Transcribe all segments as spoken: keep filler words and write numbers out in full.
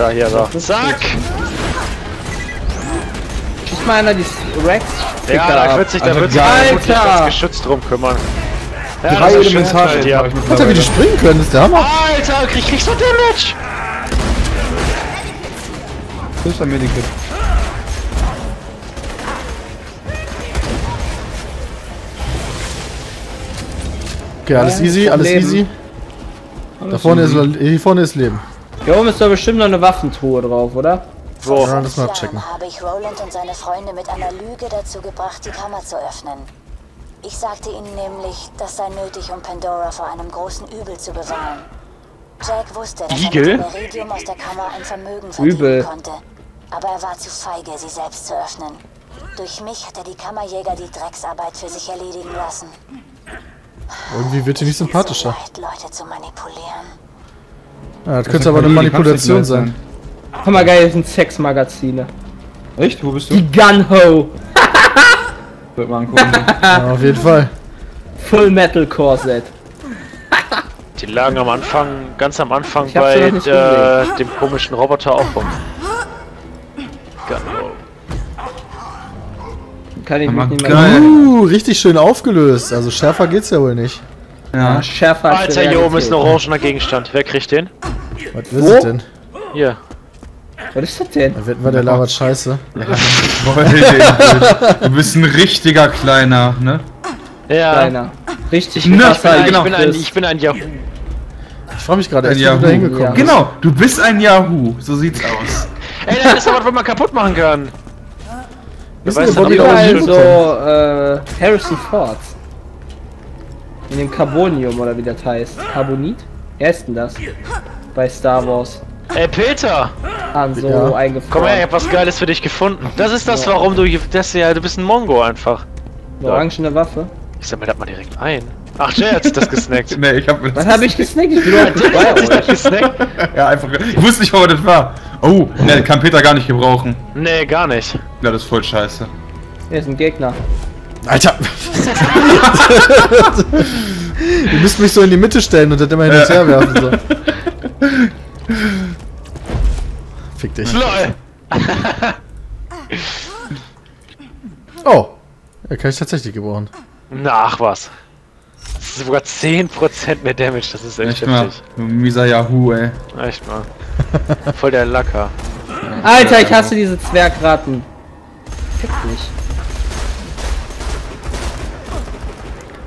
Da, hier, da. Zack! Schießt mal einer die Rex. Ja, da wird sich, da wird sich ganz geschützt drum kümmern. Ja, drei Elementarschäden. Ja. Alter, wie du springen können, ist der Hammer. Alter, krieg ich so Damage! Das ist ein Medikit. Okay, alles easy, alles Leben. easy. Alles da vorne ist, hier vorne ist Leben. Hier oben ist da bestimmt noch eine Waffentruhe drauf, oder? So, ja, das mal abchecken. Habe ich Roland und seine Freunde mit einer Lüge dazu gebracht, die Kammer zu öffnen. Ich sagte ihnen nämlich, das sei nötig, um Pandora vor einem großen Übel zu bewahren. Jack wusste, dass er mit Iridium aus der Kammer ein Vermögen verdienen Übel. konnte. Aber er war zu feige, sie selbst zu öffnen. Durch mich hat er die Kammerjäger die Drecksarbeit für sich erledigen lassen. Irgendwie wird sie nicht sympathischer. So leid, Leute zu manipulieren. Ja, das, das könnte aber eine Manipulation sein. Komm mal, geil, das sind Sexmagazine. Echt? Wo bist du? Die Gunho! Wird mal angucken. Ja, auf jeden Fall. Full Metal Corset. Die lagen am Anfang, ganz am Anfang bei der, dem komischen Roboter auch rum. Gunho. Kann ich mich nicht mehr erinnern. Uh, richtig schön aufgelöst. Also schärfer geht's ja wohl nicht. Ja, schärfer. Alter, hier oben ist ein orangener Gegenstand. Wer kriegt den? Was ist das denn? Hier. Was ist das denn? Da wird mal der labert Scheiße. Du bist ein richtiger Kleiner, ne? Ja. Kleiner. Richtig krasser. Ich bin ein, ich bin ein Yahoo. Ich freu mich gerade, als du da hingekommen bist. Genau, du bist ein Yahoo. So sieht's aus. Ey, das ist aber was man kaputt machen kann. Das ist überall so äh, Harrison Ford. In dem Carbonium oder wie das heißt. Carbonit? Wer ist denn das? Bei Star Wars. Ey Peter! An so ja. eingefroren. Komm her, ich hab was Geiles für dich gefunden. Das ist das, ja. warum du das ja, du bist ein Mongo einfach. Eine so. orangene Waffe. Ich sammel das mal direkt ein. Ach, Jay hat sich das gesnackt. Nee, ich hab mir das Was hab ich gesnackt? Ich bin nur ein gesnackt. Ja, einfach. Ich wusste nicht, wo das war. Oh, ne, kann Peter gar nicht gebrauchen. Nee, gar nicht. Ja, das ist voll scheiße. Er ist ein Gegner. Alter! Du müsst mich so in die Mitte stellen und das immer hin und her werfen. So. Fick dich. LOL! Oh! Er kann ich tatsächlich gebrauchen. Na, ach was. Das ist sogar zehn Prozent mehr Damage, das ist echt heftig. Mieser Yahoo, ey. Echt mal. Voll der Lacker. Alter, ich hasse diese Zwergratten. Fick mich.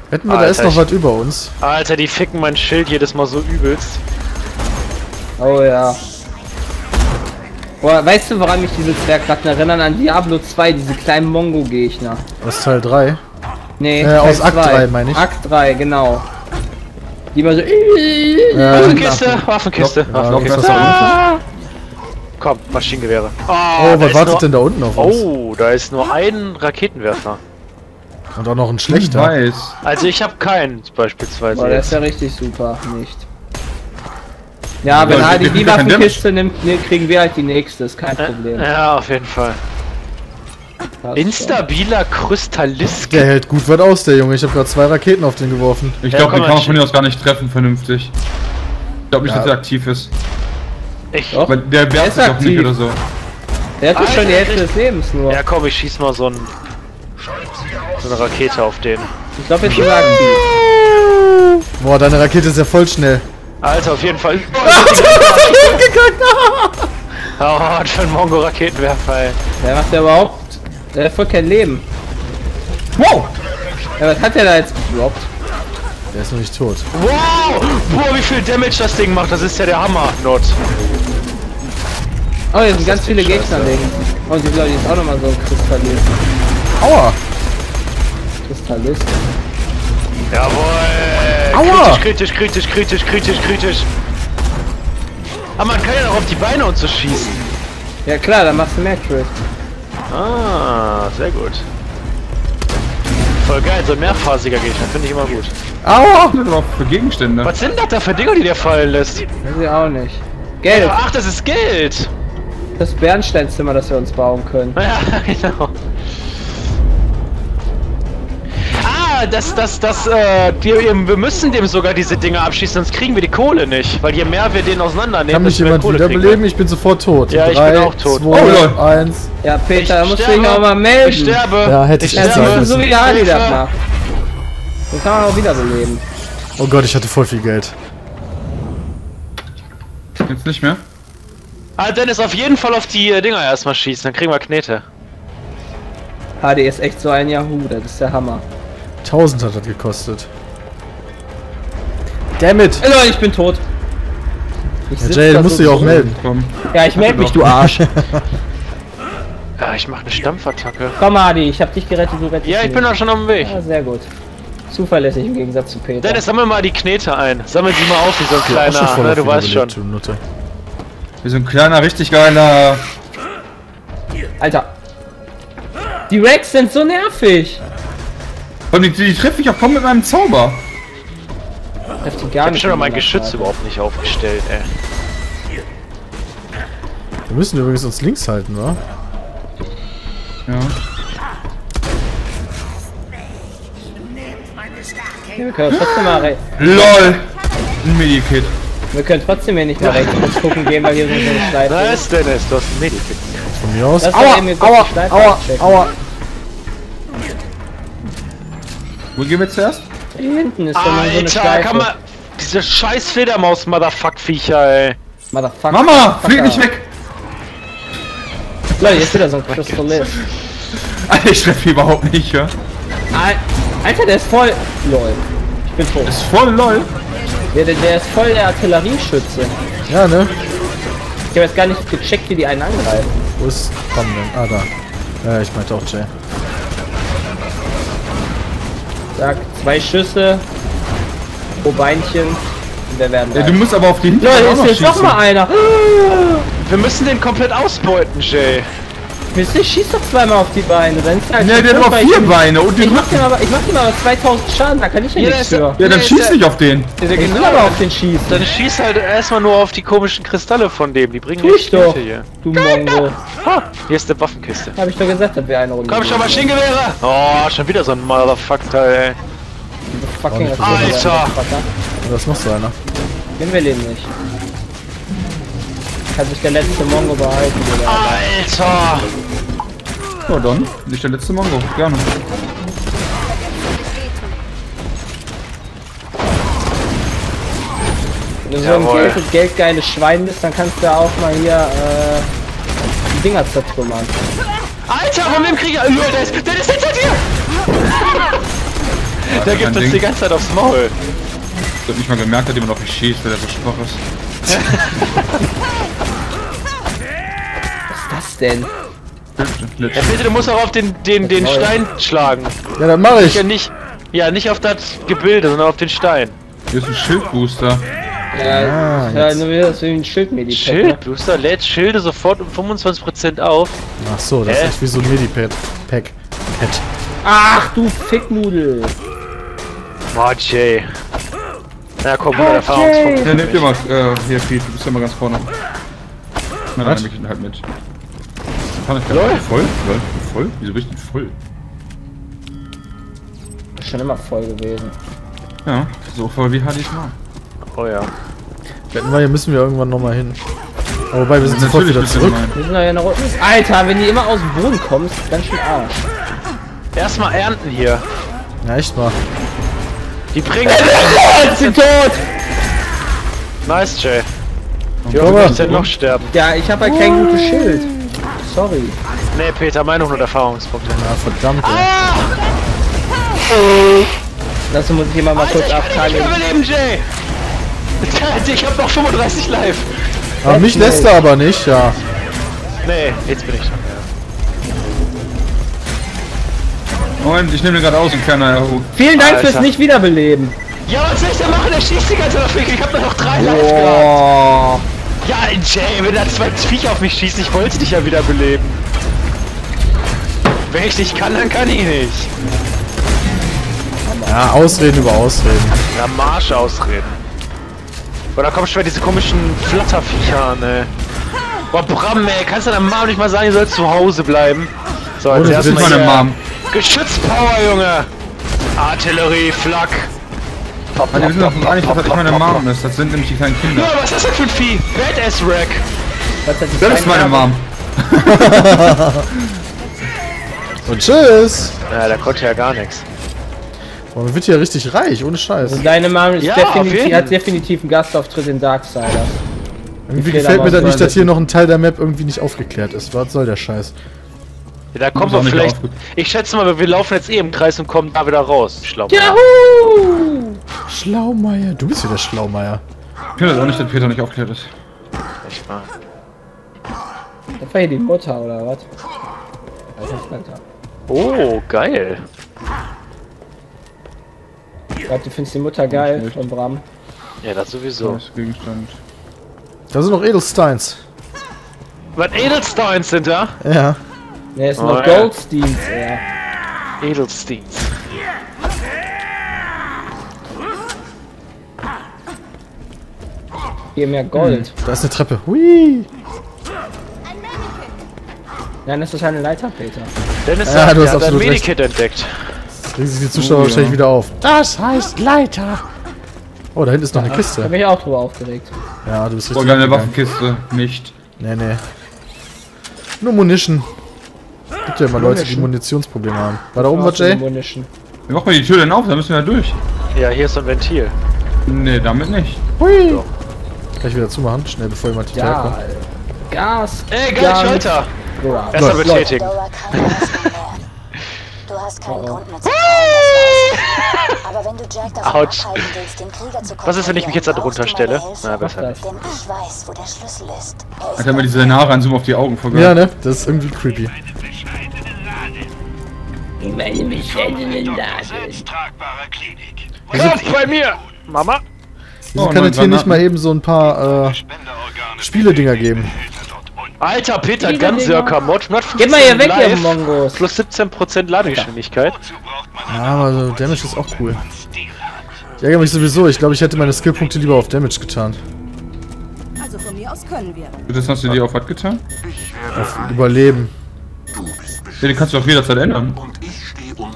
Wetten wir, da ist noch was über uns. Alter, die ficken mein Schild jedes Mal so übelst. Oh ja. Boah, weißt du, woran mich diese Zwergratten erinnern? An Diablo zwei, diese kleinen Mongo-Gegner. Aus Teil drei? Nee, äh, aus Akt drei meine ich. Akt drei, genau. Die immer so. Äh, Waffenkiste, Waffenkiste, Waffenkiste. Waffenkiste. Ah. Komm, Maschinengewehre. Oh, oh was wartet nur... denn da unten auf uns? Oh, da ist nur ein Raketenwerfer. Und auch noch ein schlechter. Weiß. Also ich habe keinen beispielsweise. Boah, der ist ja richtig super, nicht. Ja, wenn Adi die Waffenkiste nimmt, ne, kriegen wir halt die nächste, ist kein Problem. Ja, auf jeden Fall. Instabiler Kristallisk. Der hält gut was aus, der Junge. Ich habe gerade zwei Raketen auf den geworfen. Ich glaube, den kann man von hier aus gar nicht treffen, vernünftig. Ich glaube nicht, dass der aktiv ist. Echt? Weil der werft sich auch nicht oder so. Der hat schon die Hälfte des Lebens nur. Ja komm, ich schieß mal so, ein, so eine Rakete auf den. Ich glaube, jetzt ist er aktiv. Boah, deine Rakete ist ja voll schnell. Alter, auf jeden Fall. Oh, was für ein Mongo-Raketenwerfer, ey. Der macht ja überhaupt. Der hat voll kein Leben. Wow! Ja, was hat der da jetzt gedroppt? Der ist noch nicht tot. Wow! Boah, wie viel Damage das Ding macht, das ist ja der Hammer. Not. Oh, hier sind ganz viele Gegner liegen. Oh, die glaube ich jetzt auch nochmal so ein Kristallist. Aua! Kristallist. Jawohl! Aua! Kritisch, kritisch, kritisch, kritisch, kritisch. Aber man kann ja noch auf die Beine und so schießen. Ja klar, dann machst du mehr Crit. Ah, sehr gut. Voll geil, so ein mehrphasiger Gegner, finde ich immer gut. Aua! Was sind das für Gegenstände? Was sind das da für Dinger, die der fallen lässt? Weiß ich auch nicht. Geld! Ach, das ist Geld! Das Bernsteinzimmer, das wir uns bauen können. Ja, genau. Ja, das, das, das, äh, wir, wir müssen dem sogar diese Dinge abschießen, sonst kriegen wir die Kohle nicht. Weil je mehr wir den auseinandernehmen, kann mich jemand wiederbeleben? Ich bin sofort tot. Ja, ich Drei, bin auch tot. Zwei, oh, eins. Ja, Peter, musst du dich auch mal melden. Ich sterbe. Ja, hätte ich, ich sterbe. Müssen so wie Adi das macht. Den kann man auch wiederbeleben. Oh Gott, ich hatte voll viel Geld. Jetzt nicht mehr? Ah, Dennis, auf jeden Fall auf die äh, Dinger erstmal schießen, dann kriegen wir Knete. Hardi ist echt so ein Yahoo, das ist der Hammer. tausend hat das gekostet. Dammit! Hey Leute, ich bin tot. Ich ja, Jay, musst so du ja auch melden. Komm. Ja, ich melde mich, du Arsch. Ja, ich mach eine Stampfattacke. Komm, Hardi, ich hab dich gerettet, du rettest. Ja, ich bin doch schon auf dem Weg. Ja, sehr gut. Zuverlässig im Gegensatz zu Peter. Dennis, sammel mal die Knete ein. Sammel sie mal auf wie so ein kleiner, ja, ne, du weißt schon. Wie so ein kleiner, richtig geiler... Alter! Die Rex sind so nervig! Und die, die treffe ich auch kaum mit meinem Zauber! Ich hab, gar ich hab nicht schon mein Geschütz Zeit. Überhaupt nicht aufgestellt, ey. Wir müssen übrigens uns links halten, wa? Ja. Ja, wir können trotzdem mal rechts. LOL! Ein Medikit. Wir können trotzdem hier nicht mal rechts gucken gehen, weil hier so eine Schleife ist. Was ist denn das? Du hast ein Medikit. Von mir aus. Aua! Aua! Aua! Aua! Wo gehen wir zuerst? Hier hinten ist doch mal so eine Schleife. Kann man... Diese scheiß Fledermaus-Motherfuck-Viecher, ey. Motherfuck. Mama! Flieg nicht weg! Leute, jetzt wieder so ein Crystalist. Alter, ich treffe überhaupt nicht, ja? Alter, der ist voll... LOL. Ich bin tot. Ist voll LOL? Der, der, der ist voll der Artillerieschütze. Ja, ne? Ich habe jetzt gar nicht gecheckt, wie die einen angreifen. Wo ist... Komm, denn? Ah, da. Ja, ich meinte auch Jay. Sag, zwei Schüsse. Pro Beinchen. Und wir werden... Ja, du musst aber auf die Hinterhand auch noch schießen. Leute, ist jetzt nochmal einer. Wir müssen den komplett ausbeuten, Jay. Ich schieß doch zweimal auf die Beine, dann ist halt. Ne, der hat aber vier Beine und die ich mach, aber, ich mach dem aber zweitausend Schaden, da kann ich ja nichts für. Ja, dann schieß nicht auf den. Ja, der geht nur aber auf den schießen. Dann schieß halt erstmal nur auf die komischen Kristalle von dem, die bringen nicht Knete hier. Du Mongo. Ha, hier ist eine Waffenkiste. Hab ich doch gesagt, dass wir eine Runde. Komm schon, Maschinengewehre! Oh, schon wieder so ein Motherfuck-Teil, ey. Fucking Alter! Das machst du einer. Wenn wir den nicht. Kann sich der letzte Mongo behalten, oder? Alter! So, dann. Nicht der letzte Mongo. Gerne. Wenn du so ein Geld, geldgeiles Schwein bist, dann kannst du auch mal hier, äh, die Dinger zertrümmern. Alter, von wem krieg ich... Lol, der ist, der ist hinter dir! Der gibt uns die ganze Zeit aufs Maul. Ich hab nicht mal gemerkt, dass jemand auf mich schießt, weil der so schwach ist. Was ist das denn? Ja, bitte, du musst auch auf den, den, den Stein schlagen. Ja, dann mach ich. Ja nicht, ja, nicht auf das Gebilde, sondern auf den Stein. Hier ist ein Schildbooster. Ja, ja, nur wieder so wie ein Schildmedipad. Schildbooster lädt Schilde sofort um fünfundzwanzig Prozent auf. Ach so, das äh? ist wie so ein Medipad. Pack. Pad. Ach du Ficknudel. Boah, Jay. Na komm, okay. Erfahrungspunkt. Ja, nehmt ihr mal, äh, hier Pete, du bist ja mal ganz vorne. Na, dann nehm ich ihn halt mit. Kann ich gar nicht. Voll? Voll? Voll? Wieso bin ich denn voll? Ist schon immer voll gewesen. Ja, so voll wie Hardi mal. Oh ja. Hier müssen wir irgendwann nochmal hin. Aber wobei, wir sind ja, sofort wieder zurück. Wir sind ja noch... Alter, wenn die immer aus dem Boden kommen, ist das ganz schön Arsch. Erstmal ernten hier. Na, echt mal. Die bringen... Jetzt sind tot! Nice, Jay. Die müssen noch sterben. Ja, ich habe halt kein gutes Schild. Sorry. Nee, Peter, meine hundert Erfahrungspunkte. Ja, verdammt. Ah! Oh. Das muss ich immer mal Alter, kurz abteilen. Ich kann nicht überleben, Jay! Ich hab noch fünfunddreißig live. Aber mich nee. lässt er aber nicht, ja. Nee, jetzt bin ich schon. Moment, ich nehme den gerade aus und keiner erhob. Vielen Dank Alter. fürs Nicht-Wiederbeleben. Ja, was soll ich denn machen? Der schießt die ganze Zeit. Ich hab da noch drei Life gehabt. Ja, Jay, wenn da zwei Viecher auf mich schießt, ich wollte dich ja wiederbeleben. Wenn ich nicht kann, dann kann ich nicht. Ja, Ausreden über Ausreden. Na, Marsch Ausreden. Oder komm schon mal diese komischen Flatterviecher, ne? Boah, Bram, ey, kannst du deiner Mom nicht mal sagen, ihr sollst zu Hause bleiben? So, als oh, das ist meine Mom. Geschützpower, Junge! Artillerie-Flak. Wir wissen doch gar nicht, dass das nicht meine Mom ist. Das sind nämlich die kleinen Kinder. Ja, was ist das für ein Vieh? Badass-Rack. Das ist meine Mom. Und tschüss. Ja, da konnte ja gar nichts. Boah, man wird hier richtig reich, ohne Scheiß. Also deine Mom ist ja, definitiv, hat definitiv einen Gastauftritt in Dark Side. Irgendwie gefällt mir das nicht, dass hier noch ein Teil der Map irgendwie nicht aufgeklärt ist. Was soll der Scheiß? Ja, da kommen wir vielleicht... Ich schätze mal, wir laufen jetzt eh im Kreis und kommen da wieder raus. Schlaumeier. Juhu! Schlaumeier. Du bist wieder Schlaumeier. Ich finde das auch nicht, dass Peter nicht aufgeklärt ist. Echt mal. Das war hier die Mutter, oder was? Oh, geil. Ich glaube, du findest die Mutter geil von Bram. Ja, das sowieso. Das Gegenstand. Da sind noch Edelsteins. Was, Edelsteins sind da? Ja. Ne, es sind oh, noch ja. Goldsteins, ja. Edelsteins. Hier mehr Gold. Hm. Da ist eine Treppe. Hui! Nein, das ist eine Leiter, Peter. Dennis ja, hat ja, ein Medikit entdeckt. Das regen sich die Zuschauer oh, wahrscheinlich ja. wieder auf. Das heißt Leiter! Oh, da hinten ist noch eine ja, Kiste. Da bin ich auch drüber aufgeregt. Ja, du bist richtig. Oh, eine Waffenkiste. Nicht. Nee, nee. Nur Munition. Gibt ja immer Leute, die Munitionsprobleme haben. War da oben was, Jay? Wir machen mal die Tür denn auf, da müssen wir ja durch. Ja, hier ist ein Ventil. Nee, damit nicht. Hui! So. Kann ich wieder zumachen? Schnell, bevor jemand hier ja, kommt. Gas! Ey, geil, Schalter! Erstmal betätigen. Du hast keinen Grund mehr zu tun, aber wenn du Jack davon abhalten willst, den Krieger zu kommen. Was ist, wenn ich mich jetzt da drunter stelle? Na, besser nicht. Denn ich weiß, wo der Schlüssel ist. Alter, wenn wir diese Nahranzoom auf die Augen vergangen. Ja, ne? Das ist irgendwie creepy. Ich meine bescheidene Lage. Nicht bei mir! Mama! Wieso kann es hier nicht mal eben so ein paar äh, Spiele-Dinger geben? Alter, Peter, Ganzirker, Mod, geh mal hier weg, ihr Mongos! Plus siebzehn Prozent Ladegeschwindigkeit. Ja, aber so Damage ist auch cool. Ich ärgere mich sowieso, ich glaube, ich hätte meine Skillpunkte lieber auf Damage getan. Also von mir aus können wir. Das hast du dir auf was getan? Auf Überleben. Ja, den kannst du auch jederzeit ändern.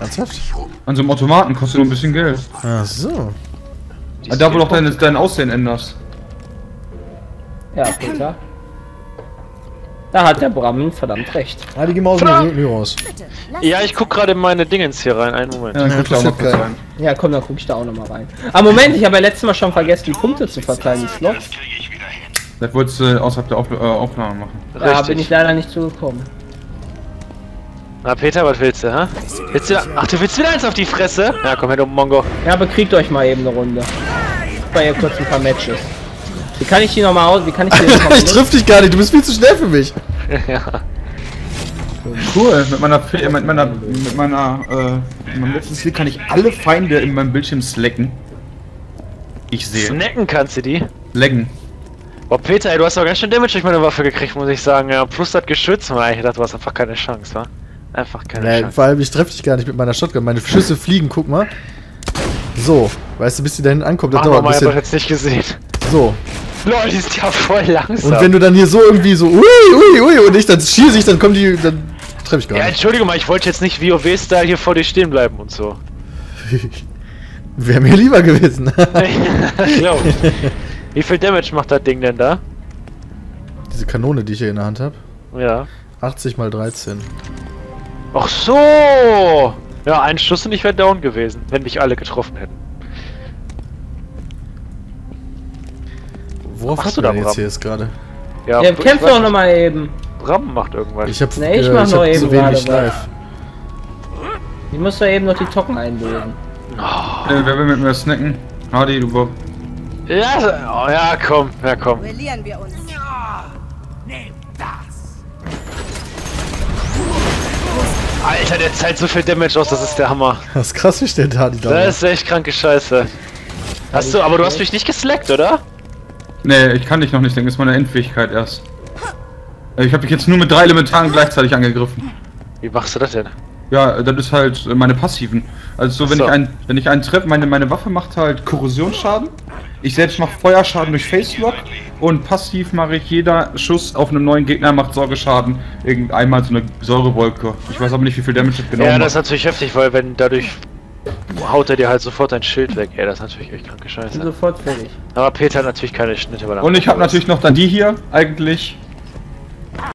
Ernsthaft? An so einem Automaten kostet nur ein bisschen Geld. Ach so. Da wo du auch dein, dein Aussehen änderst. Ja, Peter. Da hat der Bram verdammt recht. Ah, die gehen mal aus dem Menü raus. Ja, ich guck gerade meine Dingens hier rein. Einen Moment. Ja, guck ja, da rein. Ja, komm, dann guck ich da auch nochmal rein. Ah, Moment, ich habe ja letztes Mal schon vergessen, die Punkte zu verteilen, die Slots. Das wolltest du außerhalb der Auf äh, Aufnahme machen. Da ja, bin ich leider nicht zugekommen. Na, Peter, was willst du, hä? Willst du, ach, du willst wieder eins auf die Fresse? Ja, komm her, du Mongo. Ja, bekriegt euch mal eben eine Runde. Ich war hier kurz ein paar Matches. Wie kann ich die nochmal aus? Wie kann ich die ich triff dich gar nicht, du bist viel zu schnell für mich. Ja. Cool, mit meiner mit meiner mit meiner äh mit meinem letzten Skill kann ich alle Feinde in meinem Bildschirm slacken. Ich sehe. Snacken kannst du die? Lecken. Boah, Peter, ey, du hast doch ganz schön Damage durch meine Waffe gekriegt, muss ich sagen. Ja, plus das Geschütz, weil ich dachte, du hast einfach keine Chance, wa? Einfach keine nee, Chance. Vor allem ich treff dich gar nicht mit meiner Shotgun. Meine Schüsse fliegen, guck mal. So, weißt du, bis die da hinten ankommt, das dauert ein bisschen. Ich hab das jetzt nicht gesehen. So. Leute, die ist ja voll langsam. Und wenn du dann hier so irgendwie so, ui, ui, ui, und ich, dann schieße ich, dann kommen die, dann treffe ich gar nicht. Ja, entschuldige mal, ich wollte jetzt nicht WoW-Style hier vor dir stehen bleiben und so. Wäre mir lieber gewesen. Glaub ich. Wie viel Damage macht das Ding denn da? Diese Kanone, die ich hier in der Hand habe? Ja. achtzig mal dreizehn. Ach so! Ja, ein Schuss und ich wäre down gewesen, wenn mich alle getroffen hätten. Worauf hast du da jetzt hier jetzt gerade? Ja, ja kämpft doch nochmal eben. Bram macht irgendwas. Ich hab, nee, ich äh, mach ich noch eben so wenig gerade. Ich muss da eben noch die Tocken einlösen. Oh. Äh, wer will mit mir snacken? Hardi, du Bob. Ja, so, oh, ja, komm, ja, komm. Verlieren wir uns. Ja, nehm das. Alter, der zahlt so viel Damage aus, das ist der Hammer. Das ist krass, wie steht Hardi da. Das ist echt kranke Scheiße. Hast du, aber du hast mich nicht geslackt, oder? Nee, ich kann dich noch nicht denken, das ist meine Endfähigkeit erst. Ich habe dich jetzt nur mit drei Elementaren gleichzeitig angegriffen. Wie machst du das denn? Ja, das ist halt meine Passiven. Also so, wenn ich einen, wenn ich einen treffe, meine, meine Waffe macht halt Korrosionsschaden. Ich selbst mache Feuerschaden durch Facelock. Und passiv mache ich jeder Schuss auf einem neuen Gegner, macht Säureschaden. Irgendeinmal so eine Säurewolke. Ich weiß aber nicht, wie viel Damage das genau macht. Ja, das ist natürlich heftig, weil wenn dadurch... haut er dir halt sofort dein Schild weg. Ey, das ist natürlich echt kranke Scheiße. Sofort fertig. Aber Peter hat natürlich keine Schnitte. Weil er und ich habe natürlich noch dann die hier, eigentlich.